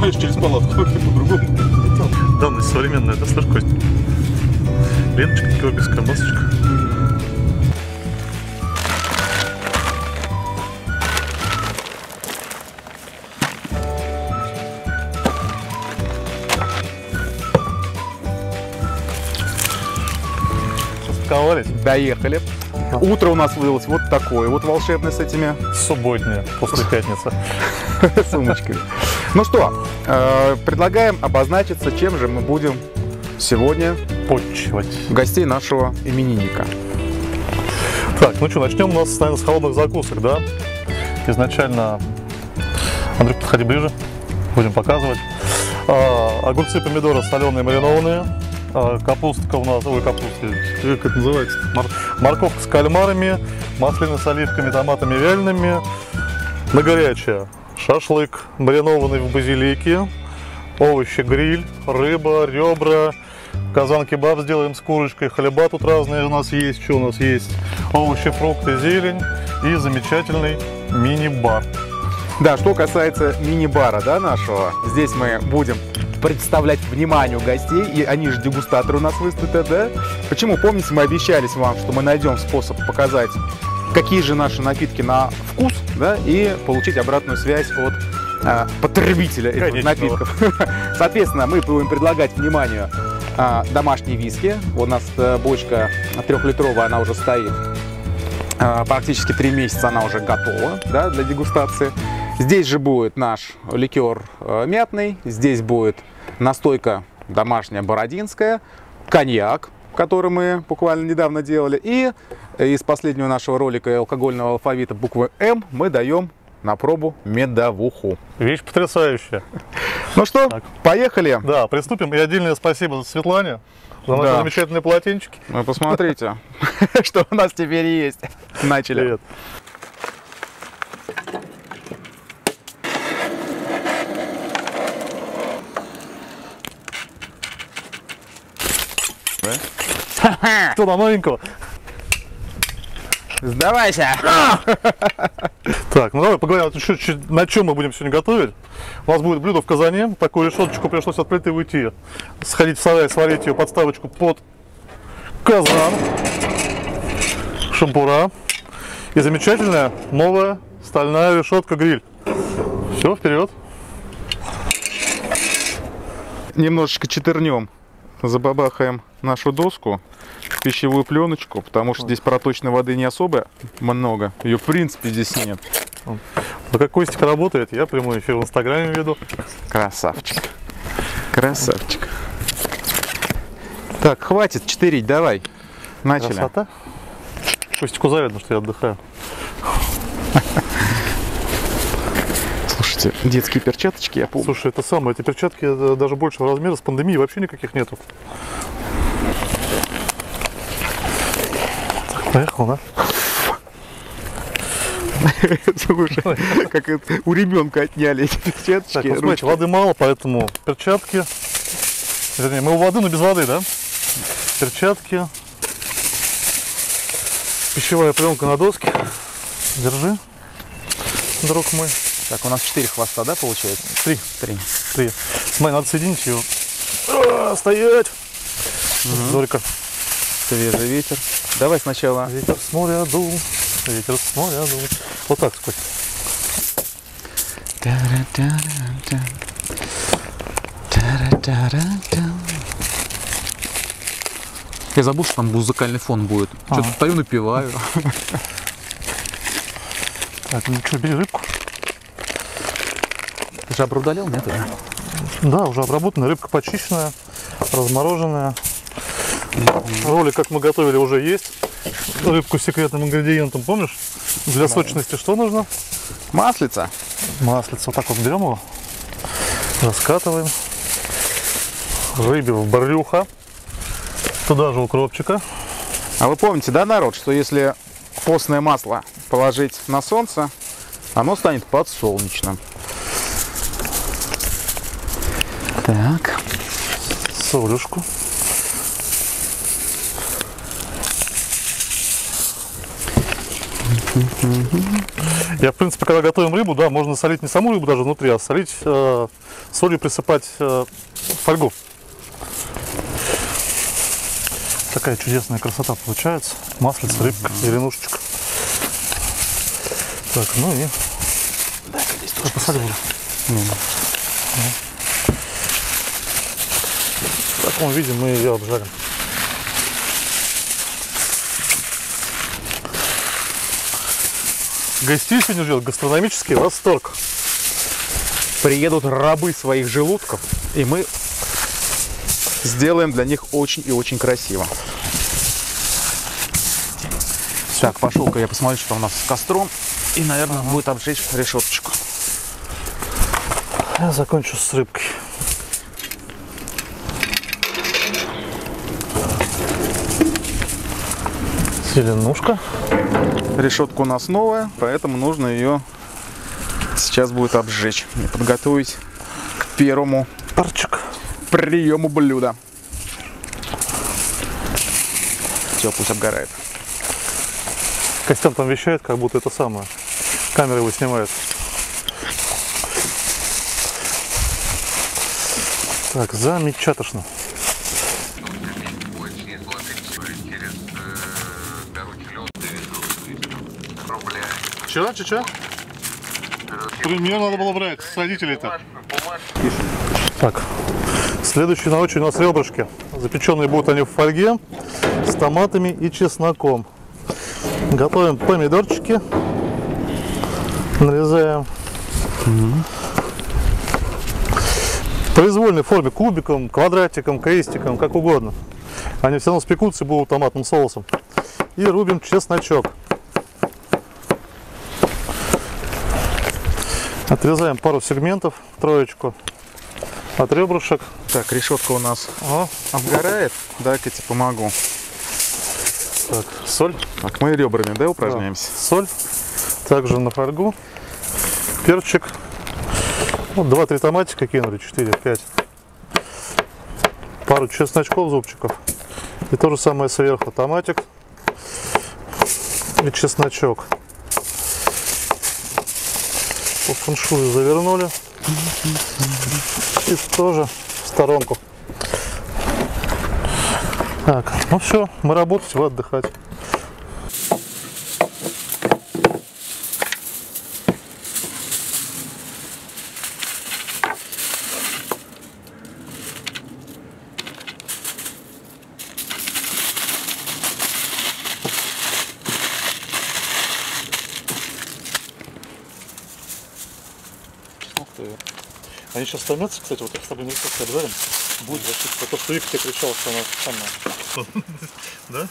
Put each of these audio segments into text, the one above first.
перелезаешь через палатку, как и по-другому. Данность современная, это слышь, Костя. Ленточка, киогерская масочка. Доехали. Утро у нас выдалось вот такое, вот волшебное с этими... Субботнее, после пятницы. Сумочками. Ну что, предлагаем обозначиться, чем же мы будем сегодня почивать гостей нашего именинника. Так, ну что, начнем у нас, наверное, с холодных закусок, да? Изначально... Андрюк, подходи ближе, будем показывать. Огурцы, помидоры соленые, маринованные. Капустка у нас, ой, капустка, как это называется? Морковка с кальмарами, маслины с оливками, томатами вялеными. На горячее шашлык, маринованный в базилике, овощи гриль, рыба, ребра, казан-кебаб сделаем с курочкой, хлеба тут разные у нас есть, что у нас есть, овощи, фрукты, зелень и замечательный мини-бар. Да, что касается мини-бара, да, нашего, здесь мы будем представлять вниманию гостей, и они же дегустаторы у нас выступят, да? Почему? Помните, мы обещались вам, что мы найдем способ показать, какие же наши напитки на вкус, да, и получить обратную связь от потребителя этих напитков. Соответственно, мы будем предлагать вниманию домашние виски. У нас бочка 3-литровая, она уже стоит практически 3 месяца, она уже готова, да, для дегустации. Здесь же будет наш ликер мятный, здесь будет настойка домашняя бородинская, коньяк, который мы буквально недавно делали, и из последнего нашего ролика алкогольного алфавита буквы М мы даем на пробу медовуху. Вещь потрясающая. Ну что, так, поехали? Да, приступим. И отдельное спасибо Светлане за наши замечательные полотенчики. Ну, посмотрите, что у нас теперь есть. Начали. Кто на новенького? Сдавайся! Так, ну давай поговорим, на чем мы будем сегодня готовить. У нас будет блюдо в казане. Такую решеточку пришлось от плиты уйти. Сходить в сарай, сварить ее подставочку под казан. Шампура. И замечательная новая стальная решетка-гриль. Все, вперед. Немножечко четырнем. Забабахаем нашу доску в пищевую пленочку, потому что здесь проточной воды не особо много. Ее в принципе здесь нет. Пока Костик работает, я прямой эфир в Инстаграме веду. Красавчик. Красавчик. Так, хватит читерить, давай. Начали. Красота. Костику завидно, что я отдыхаю. Детские перчаточки, я помню. Слушай, это самое, эти перчатки даже большего размера, с пандемией вообще никаких нету. Поехал, да? Слушай, как у ребенка отняли эти перчаточки. Так, смотрите, воды мало, поэтому перчатки. Вернее, мы у воды, но без воды, да? Перчатки. Пищевая пленка на доске. Держи, друг мой. Так, у нас 4 хвоста, да, получается? 3. Смотри, надо соединить ее. Стоять! Зорька. Свежий ветер. Давай сначала. Ветер с моря дул. Ветер с моря дул. Вот так, сколько. Я забыл, что там музыкальный фон будет. Что-то стою, напиваю. Так, ну что, бери рыбку. Ты же обрудалил, нет? Да, уже обработанная, рыбка почищенная, размороженная. Ролик, как мы готовили, уже есть. Рыбку с секретным ингредиентом, помнишь? Для сочности что нужно? Маслица. Маслица. Вот так вот берем его, раскатываем. Рыбе в барлюха. Туда же укропчика. А вы помните, да, народ, что если постное масло положить на солнце, оно станет подсолнечным. Так, солюшку. Я, в принципе, когда готовим рыбу, да, можно солить не саму рыбу даже внутри, а солить, солью присыпать фольгу. Такая чудесная красота получается. Маслица, рыбка, зеленушечка. Так, ну и... Дай-ка здесь тоже посолю. В таком виде мы ее обжарим. Гостей сегодня ждет гастрономический восторг. Приедут рабы своих желудков, и мы сделаем для них очень и очень красиво. Так, пошел-ка я посмотрю, что у нас с костром. И, наверное, будет обжечь решеточку. Я закончу с рыбкой. Зеленушка. Решетка у нас новая, поэтому нужно ее сейчас будет обжечь и подготовить к первому приему блюда. Все, пусть обгорает. Костян там вещает, как будто это самое. Камера его снимает. Так, замечательно. Че? Пример надо было брать с родителей-то. Так, следующий на очередь у нас ребрышки. Запеченные будут они в фольге с томатами и чесноком. Готовим помидорчики. Нарезаем. В произвольной форме, кубиком, квадратиком, крестиком, как угодно. Они все равно спекутся и будут томатным соусом. И рубим чесночок. Отрезаем пару сегментов, троечку от ребрышек. Так, решетка у нас обгорает. Дай-ка тебе помогу. Так, соль. Так, мы ребрами, да, упражняемся? Да. Соль. Также на фольгу. Перчик. Вот 2-3 томатика кинули, 4-5. Пару чесночков, зубчиков. И то же самое сверху. Томатик и чесночок. По фэншую завернули и тоже в сторонку. Так, ну все, мы работать, вы отдыхать. Они сейчас томятся, кстати, вот их с тобой не так обжарим. Будет вообще, потому что Вика тебе кричала, что она самая.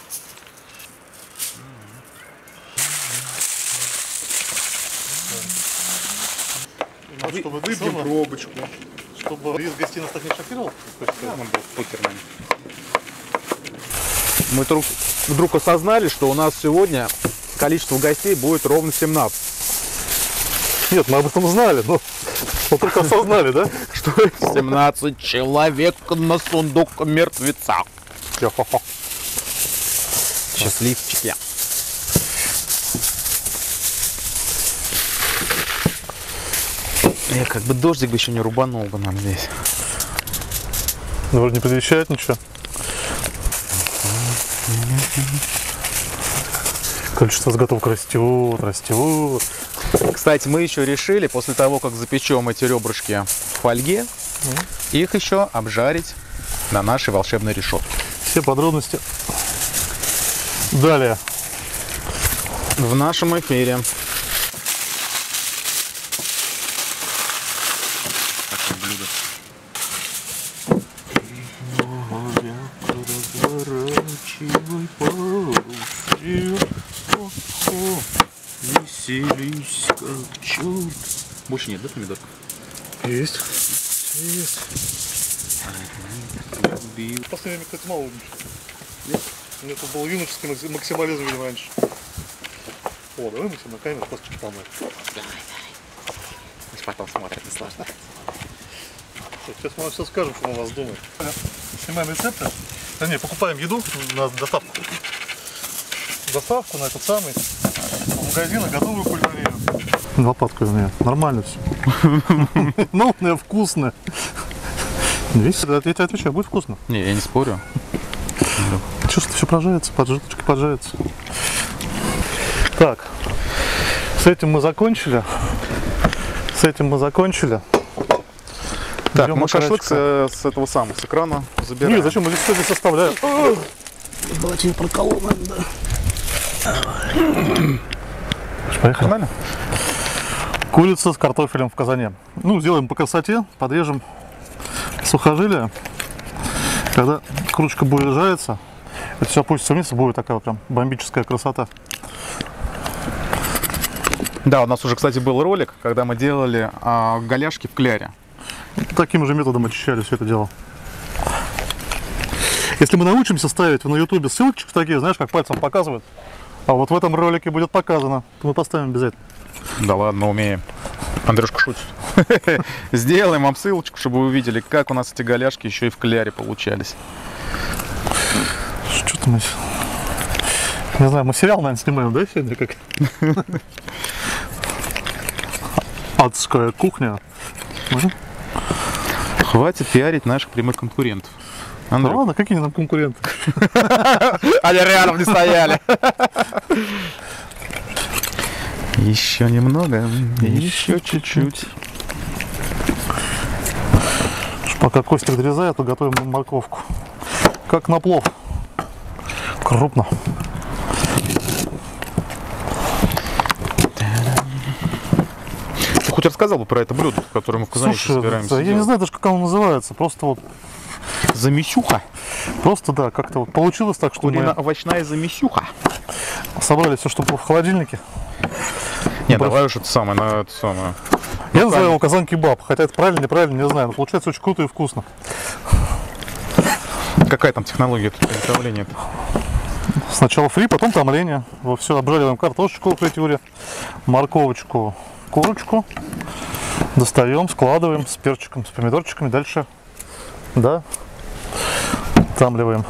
Да? Чтобы выбьем пробочку. Чтобы рис гостей нас так не шокировал. Да, он был покерным. Мы вдруг осознали, что у нас сегодня количество гостей будет ровно 17. Нет, мы об этом знали, но... Вот только осознали, да? Что 17 человек на сундук мертвеца. Счастливчики. Я как бы дождик бы еще не рубанул бы нам здесь. Ну, вроде не предвещает ничего. Количество заготовок растет, растет. Кстати, мы еще решили, после того, как запечем эти ребрышки в фольге, их еще обжарить на нашей волшебной решетке. Все подробности далее в нашем эфире. Больше нет, да, помидорков? Есть. Есть. В последнее время, кстати, мало умничать. Нет? Нет, это был юношеский максимализм, видимо, раньше. О, давай мы все на камеру просто помыть. Давай. Пусть потом смотрят, наслаждаются. Сейчас мы вам все скажем, что мы вас думаем. Снимаем рецепты. Да не, покупаем еду на доставку. Доставку на этот самый. В магазинах готовую кулинарию. Лопаткой у меня. Нормально все. Новое, вкусно. Видишь, я тебе отвечаю, будет вкусно. Не, я не спорю. Чувствую, все прожарится, поджиточки поджарятся. Так, с этим мы закончили. С этим мы закончили. Так, берем мы шашлык с этого самого, с экрана забираем. Нет, зачем, мы здесь все здесь оставляем. Батя проколол, да. Поехали. Курица с картофелем в казане. Ну, сделаем по красоте, подрежем сухожилия. Когда кружка будет жариться, это все опустится вниз, будет такая вот прям бомбическая красота. Да, у нас уже, кстати, был ролик, когда мы делали голяшки в кляре. Таким же методом очищали все это дело. Если мы научимся ставить на YouTube ссылки такие, знаешь, как пальцем показывают, а вот в этом ролике будет показано, то мы поставим обязательно. Да ладно, умеем. Андрюшка шутит. Сделаем вам ссылочку, чтобы вы увидели, как у нас эти голяшки еще и в кляре получались. Что-то мы... Не знаю, мы сериал, наверное, снимаем, да, сегодня? Как? Адская кухня. Хватит пиарить наших прямых конкурентов. Андрюк. Да ладно, какие нам конкуренты? Они рядом не стояли. Еще немного, еще чуть-чуть. Пока Костик дорезает, то готовим морковку. Как на плов. Крупно. Ты хоть рассказал бы про это блюдо, которое мы в Казани собираемся делать? Я не знаю даже, как оно называется. Просто вот... Замесюха. Просто, да, как-то вот получилось так, что мы... овощная замесюха. Собрали все, что было в холодильнике. Не, давай уж это самое, на это самое. Я называю его казан-кебаб, хотя это правильно, неправильно, не знаю, но получается очень круто и вкусно. Какая там технология приготовления? Сначала фри, потом томление. Все, обжариваем картошечку в фритюре, морковочку, курочку. Достаем, складываем с перчиком, с помидорчиками, дальше, да, томливаем.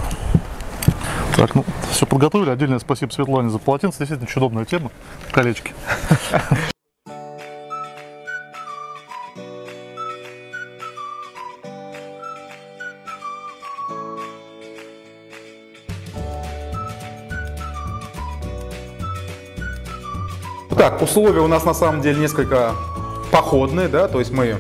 Так, ну, все подготовили. Отдельное спасибо Светлане за полотенце. Действительно, очень удобная тема. Колечки. Так, условия у нас на самом деле несколько походные, да, то есть мы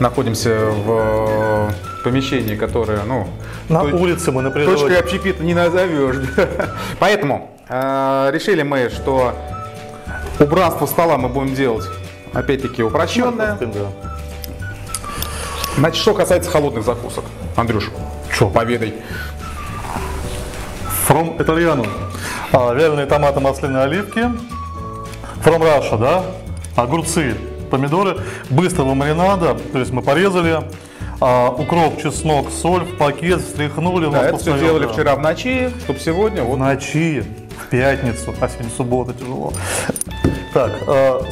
находимся в помещении, которое, ну, на улице мы, например, точкой общепита не назовешь. Поэтому решили мы, что убранство стола мы будем делать, опять-таки, упрощенное. Значит, что касается холодных закусок, Андрюш, что, поведай. From Italiano. Вяленые томаты, масляные оливки. From Russia, да? Огурцы, помидоры быстрого маринада, то есть мы порезали. Укроп, чеснок, соль в пакет, встряхнули. Да, это все делали вчера в ночи, чтобы сегодня вот... В ночи, в пятницу, а сегодня суббота, тяжело. Так,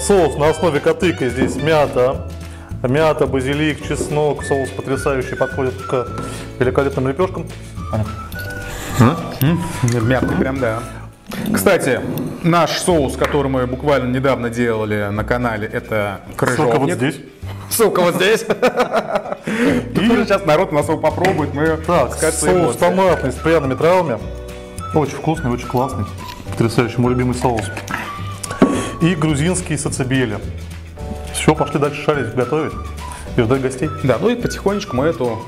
соус на основе катыка, здесь мята, базилик, чеснок, соус потрясающий, подходит к великолепным лепешкам. Мягкий прям, да. Кстати, наш соус, который мы буквально недавно делали на канале, это крыжовник. Ссылка вот здесь. Ссылка вот здесь. Сейчас народ у нас его попробует. Мы так, соус томатный с пряными травами. Очень вкусный, очень классный. Потрясающий, мой любимый соус. И грузинские сацебели. Все, пошли дальше шарить, готовить и ждать гостей. Да, ну и потихонечку мы эту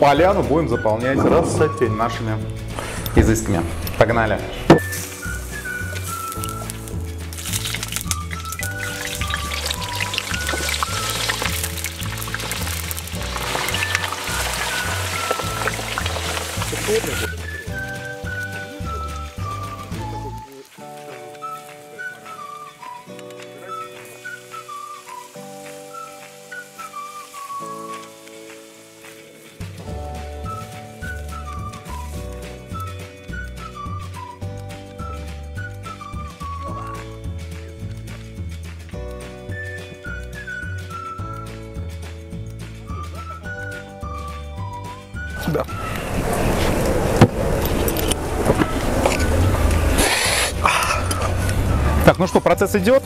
поляну будем заполнять красотень нашими изысками. Погнали. Да. Так, ну что, процесс идет.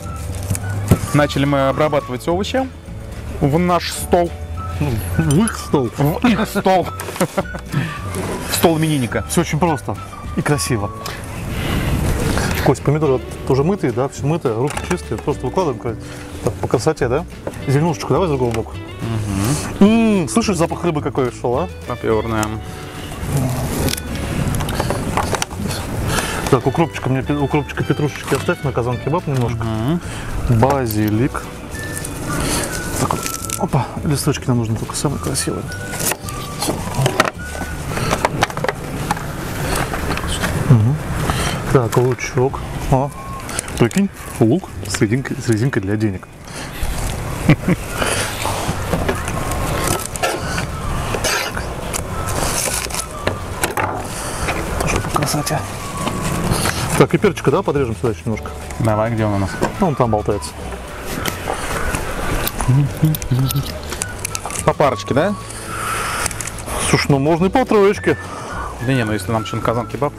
Начали мы обрабатывать овощи в наш стол. В их стол. В их стол. В стол именинника. Все очень просто и красиво. Кость, помидоры тоже мытые, да, все мытое, руки чистые, просто выкладываем так, по красоте, да? Зеленушечку давай с другого боку. Угу. Слышишь, запах рыбы какой шел, а? Попёрная. Так, укропчика, мне укропчика, петрушечки оставь на казан кебаб немножко. Угу. Базилик. Так, опа, листочки нам нужны только самые красивые. Так, лучок. О, прикинь, лук с резинкой для денег. Тоже по красоте. Так, и перчика, да, подрежем сюда еще немножко? Давай, где он у нас? Он там болтается. По парочке, да? Слушай, ну можно и по троечке. Да не, ну если нам что на казан кебаб.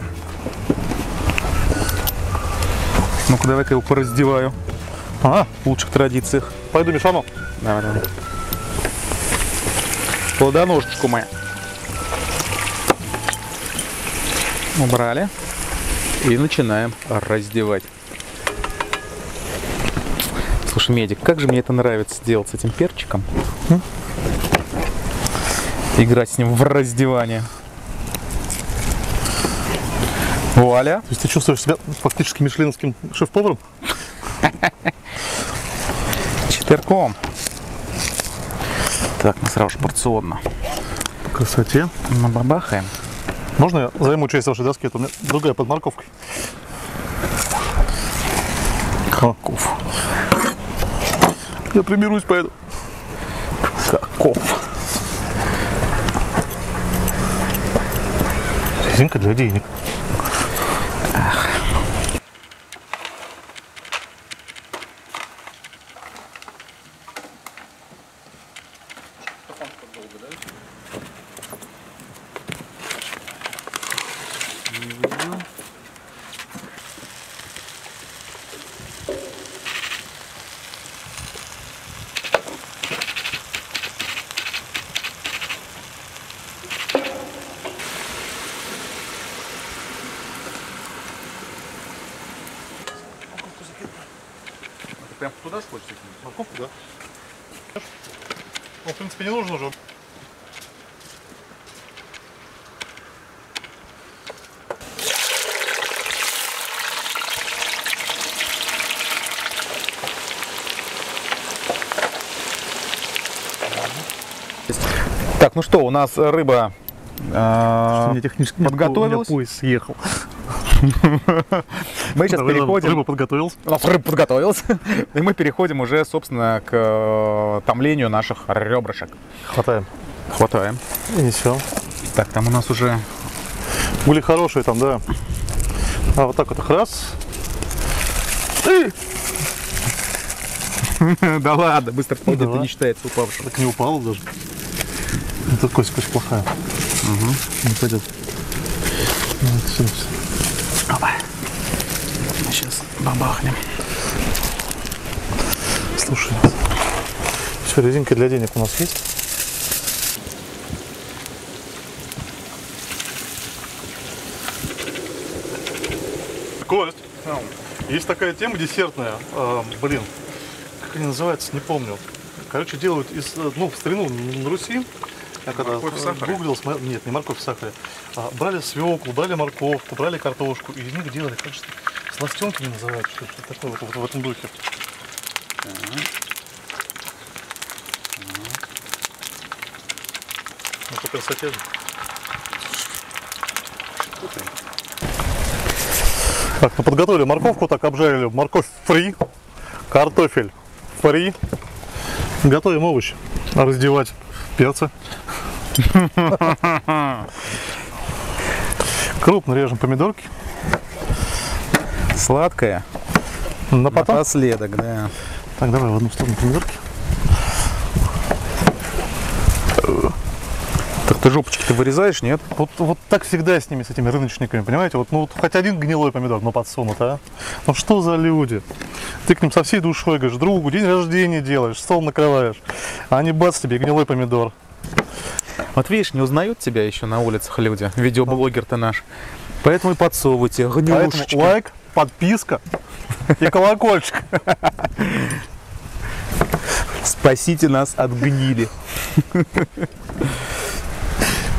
Ну-ка, давай-ка его пораздеваю. А, в лучших традициях. Пойду мешану. Давай, давай. Плодоножечку мы убрали. И начинаем раздевать. Слушай, медик, как же мне это нравится делать с этим перчиком. Играть с ним в раздевание. Вуаля. То есть ты чувствуешь себя фактически мишленовским шеф-поваром? Четверком. Так, мы сразу же порционно. По красоте. Набабахаем. Можно я займу часть вашей доски? Это у меня другая под морковкой. Каков. Я примируюсь, поеду. Каков. Резинка для денег. Туда же хочется кинуть? Морковку, да? Он, в принципе, не нужен уже. Так, ну что, у нас рыба подготовилась. У меня пояс съехал. Мы сейчас переходим. Рыба подготовилась. У нас рыба подготовилась. И мы переходим уже, собственно, к томлению наших ребрышек. Хватаем. Хватаем. И все. Так, там у нас уже... Были хорошие там, да. А вот так вот их раз. Да ладно, быстро впадет, это не считается упавшим. Так не упало даже. Это кость плохая. Не пойдет. Сейчас бабахнем. Слушай, все, резинка для денег у нас есть. Кость, есть такая тема десертная, блин, как они называются, не помню. Короче, делают из, ну, в старину на Руси. Я когда гуглил, нет, не морковь в сахаре, брали свеклу, брали морковку, брали картошку, и из них делали, конечно, сластенками называют, что-то такое вот в этом духе. Ну, по красоте. Так, ну подготовили морковку, так обжарили морковь фри, картофель фри. Готовим овощи, раздевать перцы. Крупно режем помидорки. Сладкое. На потом? Напоследок, да. Так, давай в одну сторону помидорки. Ты жопочки-то вырезаешь, нет? Вот так всегда с ними, с этими рыночниками, понимаете? Вот, ну, вот хоть один гнилой помидор, но подсунут, а? Ну что за люди? Ты к ним со всей душой говоришь, другу день рождения делаешь, стол накрываешь, а они бац тебе гнилой помидор. Вот видишь, не узнают тебя еще на улицах люди, видеоблогер-то наш. Поэтому и подсовывайте гнилушечки. Лайк, подписка и колокольчик. Спасите нас от гнили.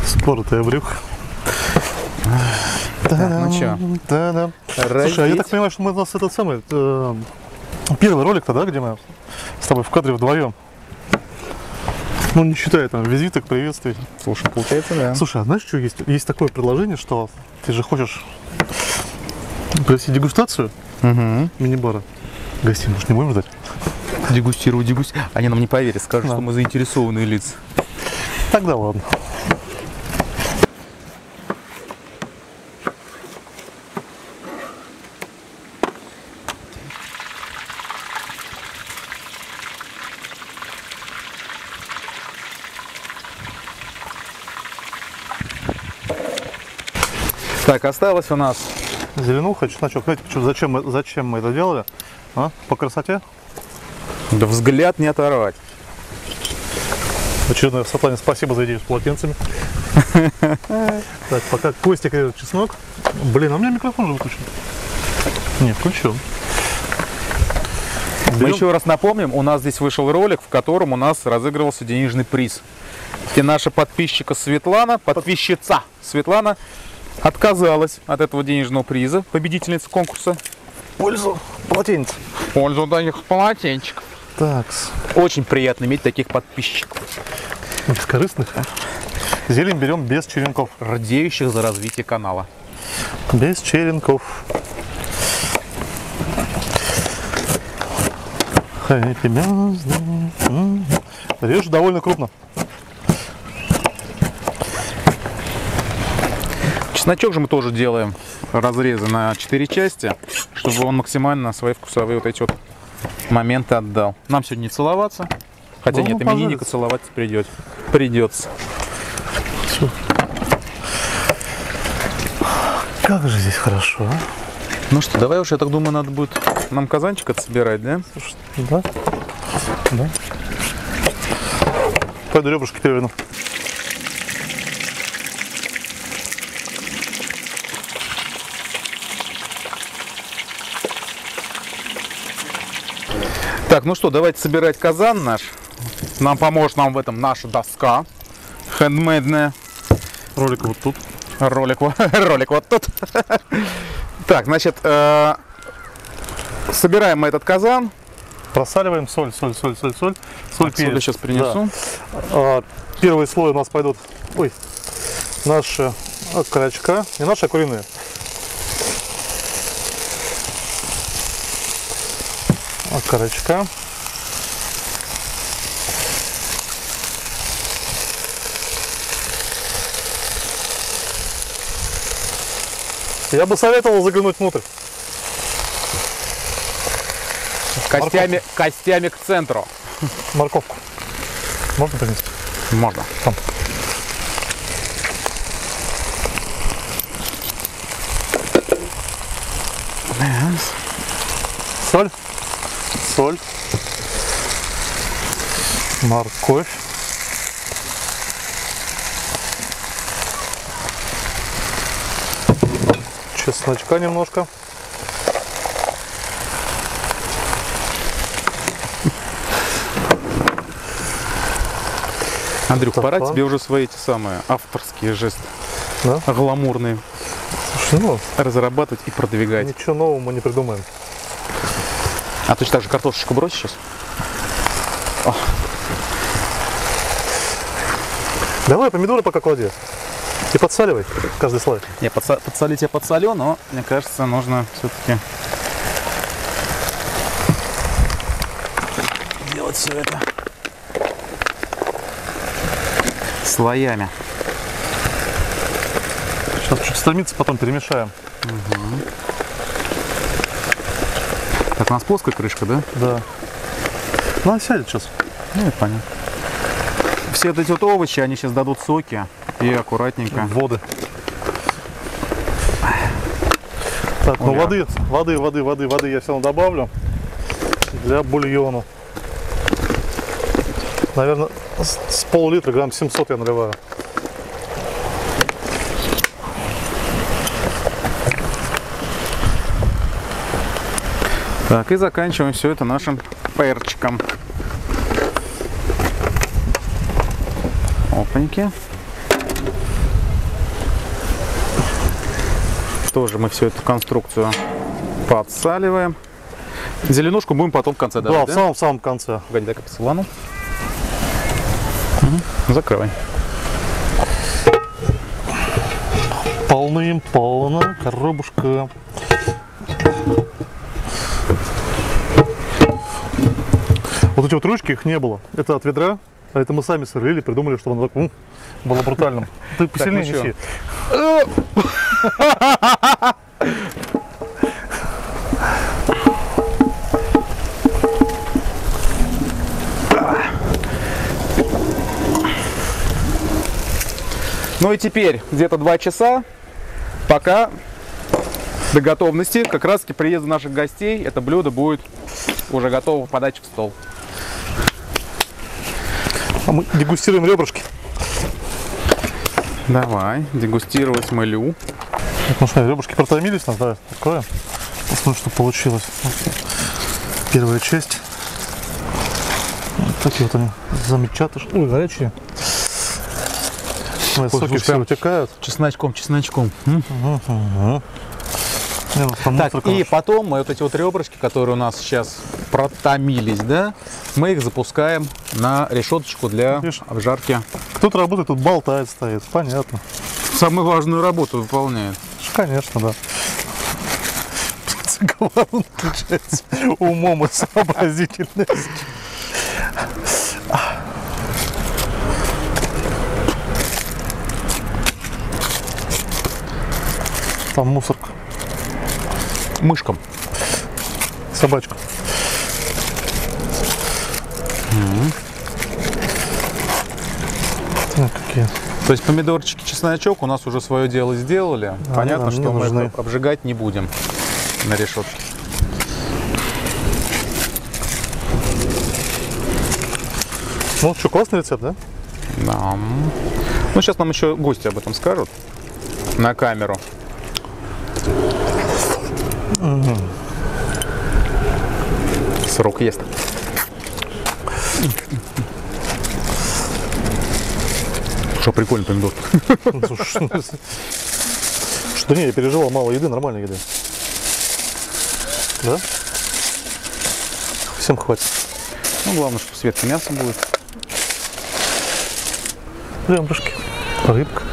Споротая брюк. Ну что? Слушай, а я так понимаю, что мы у нас этот самый первый ролик-то, да, где мы с тобой в кадре вдвоем? Ну, не считая там визиток, приветствий. Слушай, получается, да. Слушай, а знаешь, что есть? Есть такое предложение, что ты же хочешь провести дегустацию мини-бара. Гостей, может, не будем ждать? Дегустирую. Они нам не поверят, скажут, что мы заинтересованные лица. Тогда ладно. Так, осталось у нас зеленуха, чесночок. Знаете, зачем мы это делали? А? По красоте? Да взгляд не оторвать. Очередное Светлане спасибо за идею с полотенцами. Так, пока Костик режет чеснок. Блин, а у меня микрофон же выключен. Не, включил. Мы еще раз напомним, у нас здесь вышел ролик, в котором у нас разыгрывался денежный приз. И наша подписчица Светлана, отказалась от этого денежного приза, победительница конкурса. Пользу полотенец. Пользу данных полотенчиков. Такс. Очень приятно иметь таких подписчиков. Бескорыстных, а? Зелень берем без черенков. Радеющих за развитие канала. Без черенков. Режу довольно крупно. Чесночок же мы тоже делаем разрезы на 4 части, чтобы он максимально свои вкусовые вот эти вот моменты отдал. Нам сегодня не целоваться, хотя ну, нет, именинника целоваться придется. Все. Как же здесь хорошо, а? Ну что, давай уж, я так думаю, надо будет нам казанчик отсобирать, да? Слушай, да. Пойду ребрышки переверну. Так, ну что, давайте собирать казан наш. Нам поможет в этом наша доска хендмейдная. Ролик вот тут. Ролик вот тут. Так, значит, собираем мы этот казан. Просаливаем соль. Соль, перец. Соль я сейчас принесу. Да. Первый слой у нас пойдут наши окорочка. Не наши, а куриные. Окорочка. Я бы советовал заглянуть внутрь. Костями к центру. Морковку. Можно принести? Можно. Там. Соль. Соль, морковь, чесночка немножко. Андрюк, пора тебе уже свои эти самые авторские жесты, да? Гламурные. Слушай, ну, разрабатывать и продвигать. Ничего нового мы не придумаем. А точно так же картошечку брось сейчас. О. Давай помидоры пока клади. И подсаливай каждый слой. Не, подсолить я подсолю, но мне кажется, нужно все-таки делать все это слоями. Сейчас чуть стомиться, потом перемешаем. Угу. Так, у нас плоская крышка, да? Да. Ну, она сядет сейчас. Ну, это понятно. все эти вот овощи, они сейчас дадут соки. И аккуратненько. Воды. Так, ну воды я все равно добавлю для бульона. Наверное, с пол-литра грамм 700 я наливаю. Так, и заканчиваем все это нашим перчиком. Опаньки. Тоже мы всю эту конструкцию подсаливаем. Зеленушку будем потом в конце давать, да? В самом конце. Погоди, дай-ка посылану. Закрывай. Полным-полно коробушка. Вот эти вот ручки, их не было. Это от ведра, а это мы сами сверлили, придумали, чтобы оно так было брутальным. Ты посильнее неси. Ну и теперь где-то 2 часа, пока до готовности, как раз к приезду наших гостей, это блюдо будет уже готово к подаче в стол. А мы дегустируем ребрышки. Давай, дегустировать мылю. Ну что, ребрышки протомились, надо откроем. Посмотрим, что получилось. Первая часть. Вот такие вот они замечательные. Ой, горячие. Соки все утекают. Чесночком. Так, и потом мы вот эти вот ребрышки, которые у нас сейчас протомились, да, мы их запускаем на решеточку для обжарки. Кто-то работает, тут болтает, стоит, понятно. Самую важную работу выполняет. Конечно, да. Главное отличается умом и сообразительностью. Там мусорка. Мышкам. Собачка. Вот такие. То есть помидорчики, чесночок у нас уже свое дело сделали. Понятно, что мы их обжигать не будем на решетке. Ну что, классный рецепт, да? Да. Ну сейчас нам еще гости об этом скажут на камеру. Срок ест. Что, прикольный помидор. Что не, я переживал, мало еды, нормальной еды. Да? Всем хватит. Ну, главное, что светка мясо будет. Ребрышки, рыбка.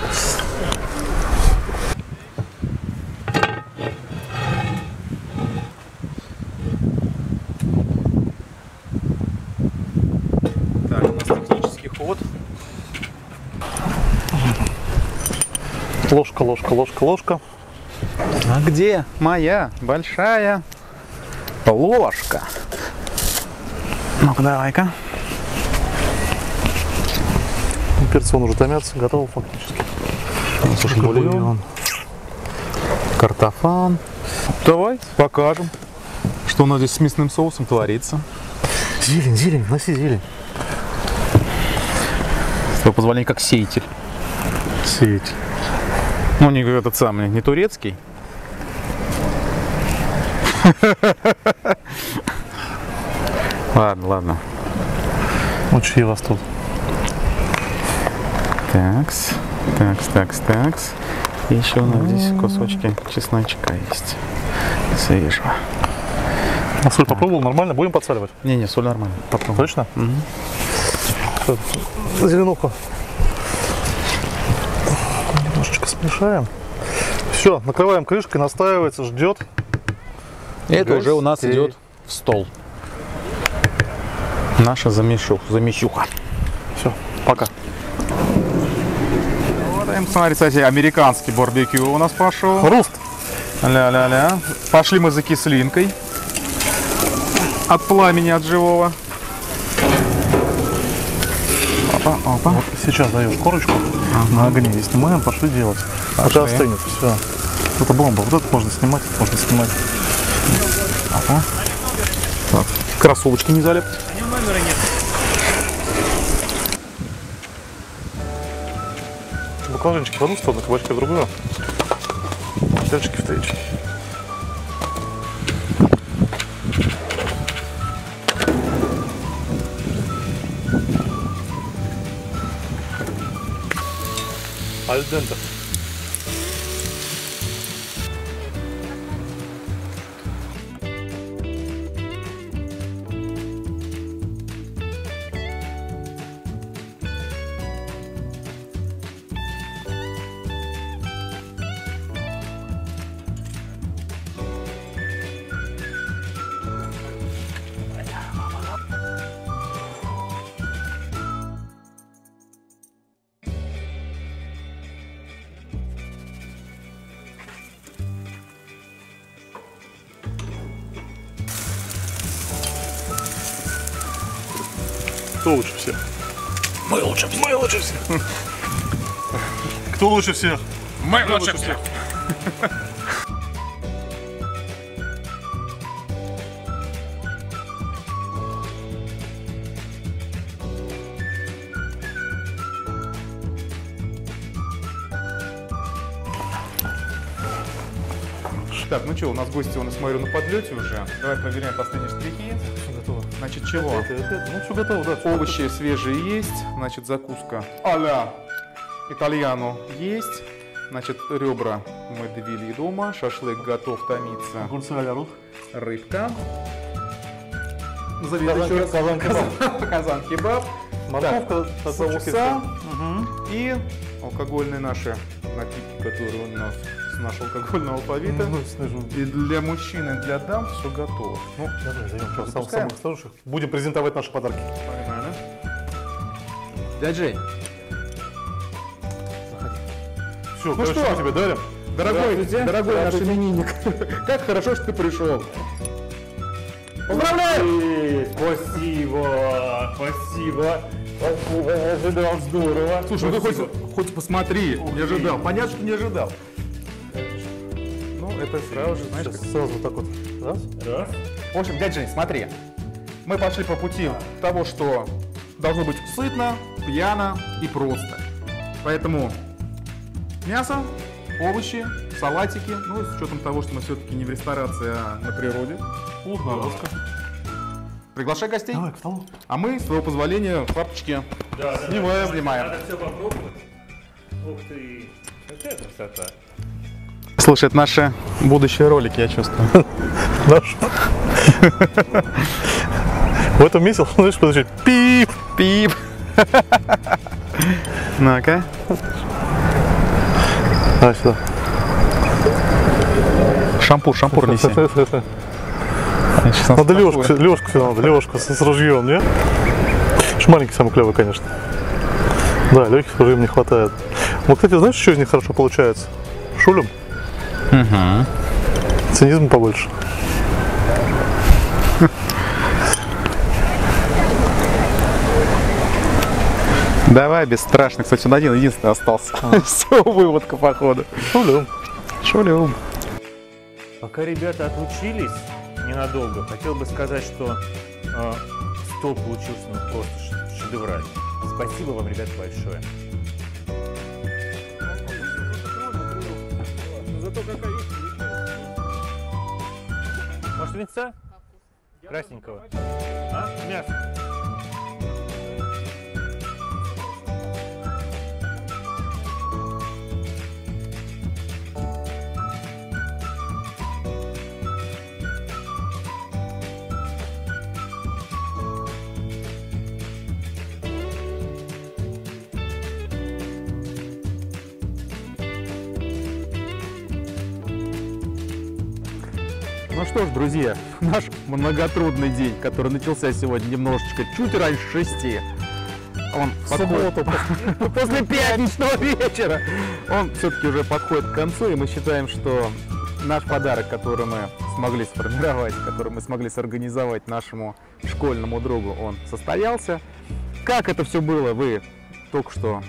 Ложка. А где моя большая ложка? Ну-ка, давай-ка. Перцы он уже томятся, готово фактически. Слушай, бульон. Картофан. Давай покажем, что у нас здесь с мясным соусом творится. Зелень, носи зелень. С твоего позволения, как сеятель. Сеятель. Ну, не этот самый, не турецкий. Ладно. Учи вас тут. Такс. Еще у нас здесь кусочки чесночка есть. Свежего. А соль попробовал? Нормально? Будем подсаливать? Не, соль нормально. Попробуем. Точно? Угу. Зеленуху. Мешаем. Все, накрываем крышкой, настаивается, ждет. Это уже у нас идет в стол. Наша замещуха. Все, пока. Смотри, кстати, американский барбекю у нас пошел. Руст. Ля-ля-ля. Пошли мы за кислинкой. От пламени, от живого. Опа, опа. Вот сейчас даешь корочку, ага, на огне и снимаем, пошли делать. Пока остынет, все. Это бомба, вот это можно снимать, Опа. Так. Кроссовочки не залепят. А не номера нет. Баклажанчики в одну сторону, кабачки в другую. Дальчики в третью. Аль денте. Кто лучше всех? Мы лучше всех. Мы лучше всех. Кто лучше всех? Мы лучше всех. Так, ну что, у нас гости, я смотрю, на подлете уже. Давай проверяем последние штрихи. Значит, чего? Ну, все готово, да. Овощи свежие есть, значит, закуска а-ля итальяну есть, значит, ребра мы довели дома, шашлык готов томиться. Огурцы а-ля рух. Рыбка. Назови еще раз. Казан-кебаб. Морковка, соуса и алкогольные наши напитки, которые у нас с нашего алкогольного алфавита. И для мужчин, и для дам все готово. Ну, давай займем самых старших. Будем презентовать наши подарки. Погнали. Дядь Жень. Заходи. Все, ну что тебе дарим? Дорогой наш именинник. Как хорошо, что ты пришел. Поздравляю! Спасибо! Спасибо! Я ожидал, здорово. Слушай, ну ты хоть посмотри. Не ожидал. Понятно, что не ожидал. Это сразу же, знаешь, сразу вот так вот. Раз. В общем, дядь Жень, смотри. Мы пошли по пути того, что должно быть сытно, пьяно и просто. Поэтому мясо, овощи, салатики. Ну, с учетом того, что мы все-таки не в ресторации, а на природе. Нагрузка. Приглашай гостей. Давай, к столу. А мы, с твоего позволения, папочки снимаем. Надо все попробовать. Ух ты, какая красота. Слушай, это наши будущие ролики, я чувствую. Наши? В этом месте, слышишь, подожди, пип-пип. Ну-ка. Давай сюда. Шампур неси. Надо Лешку сюда, Лешку с ружьем, нет? Маленький самый клевый, конечно. Да, легких с ружьем не хватает. Вот, кстати, знаешь, что из них хорошо получается? Шулем. Угу. Цинизм побольше. Давай, бесстрашный. Кстати, он один единственный остался. Все, выводка, походу. Шулем. Пока ребята отлучились ненадолго, хотел бы сказать, что стол получился просто шедевральный. Спасибо вам, ребят, большое. Может, винца? Красненького. А? Мясо. Ну что ж, друзья, наш многотрудный день, который начался сегодня немножечко чуть раньше 6, он в субботу, после пятничного вечера, он все-таки уже подходит к концу, и мы считаем, что наш подарок, который мы смогли сформировать, который мы смогли сорганизовать нашему школьному другу, он состоялся. Как это все было, вы только что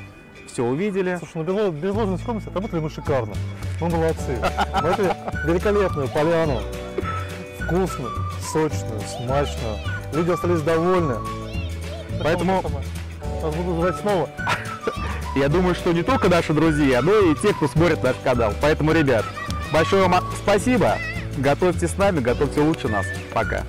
все увидели. Слушай, ну без ложной скромности работали мы шикарно. Мы молодцы. Смотрите, великолепную поляну. Вкусно, сочно, смачно. Люди остались довольны. Поэтому нас буду звать снова. Я думаю, что не только наши друзья, но и те, кто смотрит наш канал. Поэтому, ребят, большое вам спасибо. Готовьте с нами, готовьте лучше нас. Пока.